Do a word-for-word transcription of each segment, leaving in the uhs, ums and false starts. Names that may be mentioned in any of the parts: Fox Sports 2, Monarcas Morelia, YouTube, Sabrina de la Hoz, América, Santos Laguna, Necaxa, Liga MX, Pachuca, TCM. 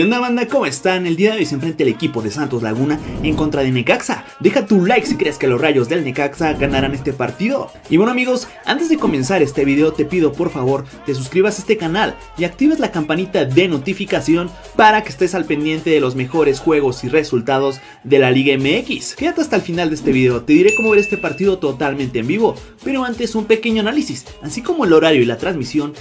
¿Qué onda, banda? ¿Cómo están? El día de hoy se enfrenta el equipo de Santos Laguna en contra de Necaxa. Deja tu like si crees que los rayos del Necaxa ganarán este partido. Y bueno, amigos, antes de comenzar este video te pido por favor te suscribas a este canal y actives la campanita de notificación para que estés al pendiente de los mejores juegos y resultados de la Liga M X. Quédate hasta el final de este video, te diré cómo ver este partido totalmente en vivo, pero antes un pequeño análisis, así como el horario y la transmisión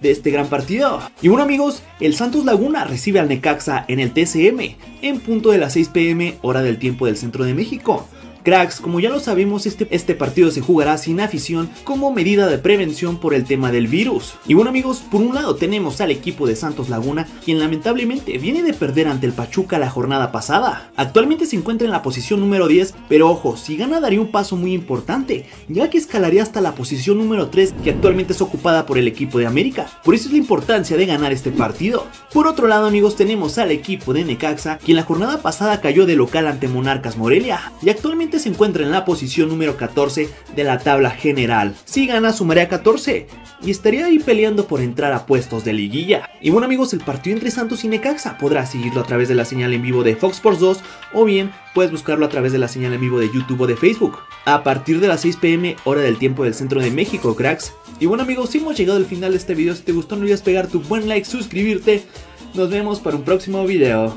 de este gran partido. Y bueno, amigos, el Santos Laguna recibe al Necaxa en el T C M en punto de las seis pm hora del tiempo del centro de México. Cracks, como ya lo sabemos, este, este partido se jugará sin afición como medida de prevención por el tema del virus. Y bueno, amigos, por un lado tenemos al equipo de Santos Laguna, quien lamentablemente viene de perder ante el Pachuca la jornada pasada. Actualmente se encuentra en la posición número diez, pero ojo, si gana daría un paso muy importante, ya que escalaría hasta la posición número tres, que actualmente es ocupada por el equipo de América. Por eso es la importancia de ganar este partido. Por otro lado, amigos, tenemos al equipo de Necaxa, quien la jornada pasada cayó de local ante Monarcas Morelia, y actualmente se encuentra en la posición número catorce de la tabla general. Si gana sumaría catorce y estaría ahí peleando por entrar a puestos de liguilla. Y bueno, amigos, el partido entre Santos y Necaxa podrás seguirlo a través de la señal en vivo de Fox Sports dos o bien puedes buscarlo a través de la señal en vivo de YouTube o de Facebook a partir de las seis pm hora del tiempo del centro de México, cracks. Y bueno, amigos, si hemos llegado al final de este video, si te gustó no olvides pegar tu buen like, suscribirte. Nos vemos para un próximo video.